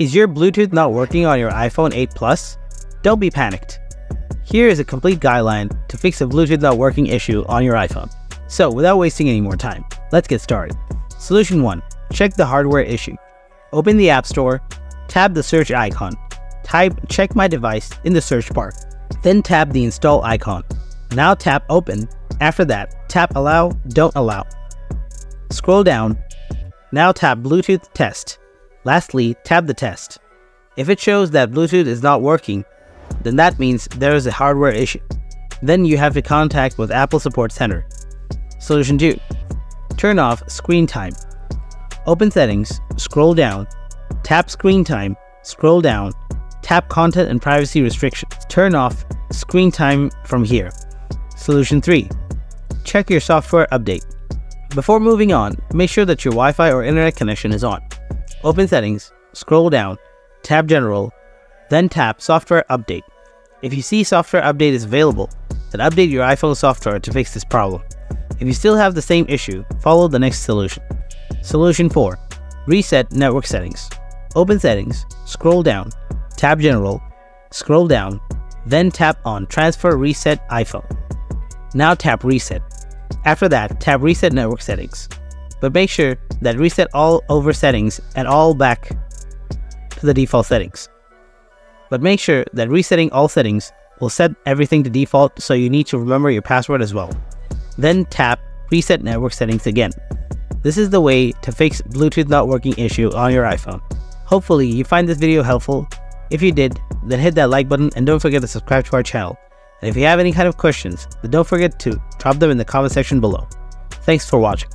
Is your Bluetooth not working on your iPhone 8 Plus? Don't be panicked. Here is a complete guideline to fix a Bluetooth not working issue on your iPhone. So without wasting any more time, let's get started. Solution 1. Check the hardware issue. Open the App Store, tap the search icon, type check my device in the search bar, then tap the install icon. Now tap open, after that tap allow, don't allow. Scroll down, now tap Bluetooth test. Lastly, tap the test. If it shows that Bluetooth is not working, then that means there is a hardware issue. Then you have to contact with Apple Support Center. Solution 2. Turn off screen time. Open settings, scroll down, tap screen time, scroll down, tap content and privacy restrictions. Turn off screen time from here. Solution 3. Check your software update. Before moving on, make sure that your Wi-Fi or internet connection is on. Open settings, scroll down, tap general, then tap software update. If you see software update is available, then update your iPhone software to fix this problem. If you still have the same issue, follow the next solution. Solution 4. Reset network settings. Open settings, scroll down, tap general, scroll down, then tap on transfer reset iPhone. Now tap reset. After that, tap reset network settings. But make sure that reset all over settings and all back to the default settings. But make sure that resetting all settings will set everything to default, so you need to remember your password as well. Then tap reset network settings again. This is the way to fix Bluetooth not working issue on your iPhone. Hopefully you find this video helpful. If you did, then hit that like button and don't forget to subscribe to our channel. And if you have any kind of questions, then don't forget to drop them in the comment section below. Thanks for watching.